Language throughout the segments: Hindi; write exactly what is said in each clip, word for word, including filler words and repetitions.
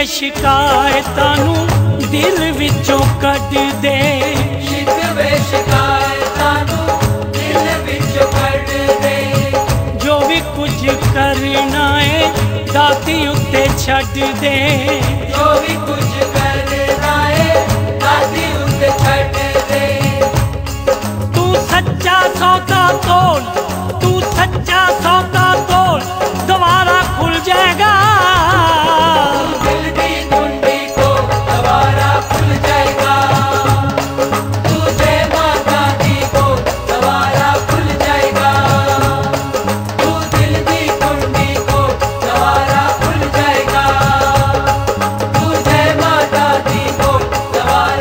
वे शिकायतां नूं दिल विचों कढ दे, वे शिकायतां नूं दिल विचों कढ दे। जो भी कुछ करना है दाती उत्ते छड्ड दे, जो भी कुछ करना है दाती उत्ते छड्ड दे। तू सच्चा सौदा तोल, तू सच्चा सौदा तोल, दोबारा खुल जाएगा दिल दी कुंडी को, दोबारा खुल जाएगा तुझे माता दी को, दोबारा खुल जाएगा तू दिल दी कुंडी को, दोबारा खुल जाएगा तुझे माता दी को, दोबारा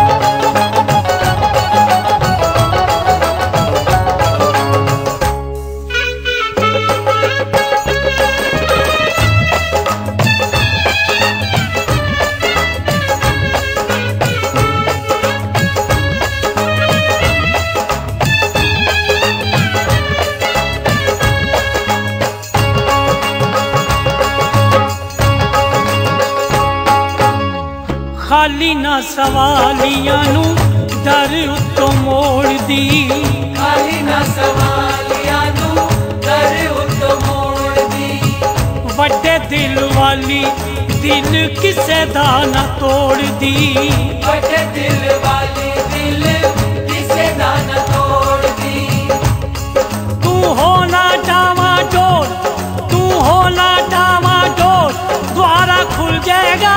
खुल जाएगा। खाली ना सवालियां नू दर उत्तों मोड़ दी, खाली ना सवालियां नू दर उत्तों मोड़ दी। वड्डे दिल वाली दिल किसे दा ना तोड़ दी, वड्डे दिल वाली दिल किसे दा ना तोड़ दी। तू हो ना डावा डोल, तू हो ना डावा डोल, द्वारा खुल जाएगा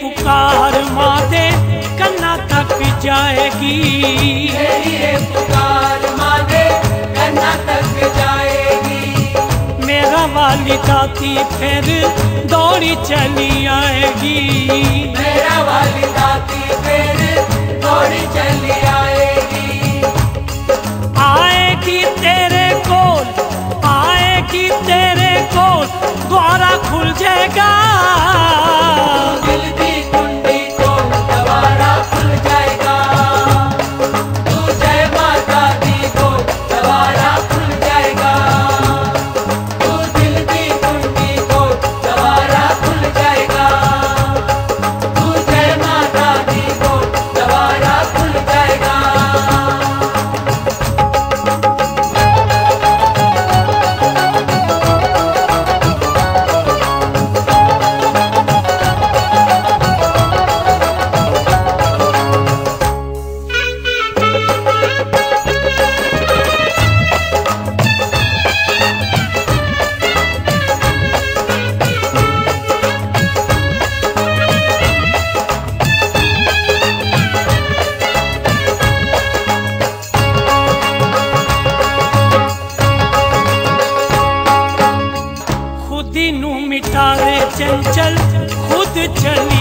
पुकार माँ दे कन्ना तक जाएगी, तेरी ये पुकार माँ दे कन्ना तक जाएगी। मेरा वाली दाती फिर दौड़ी चली आएगी, मेरा वाली दाती फिर दौड़ी चली आएगी। आएगी तेरे कोल, आएगी तेरे कोल, द्वारा खुल जाएगा चंचल खुद चल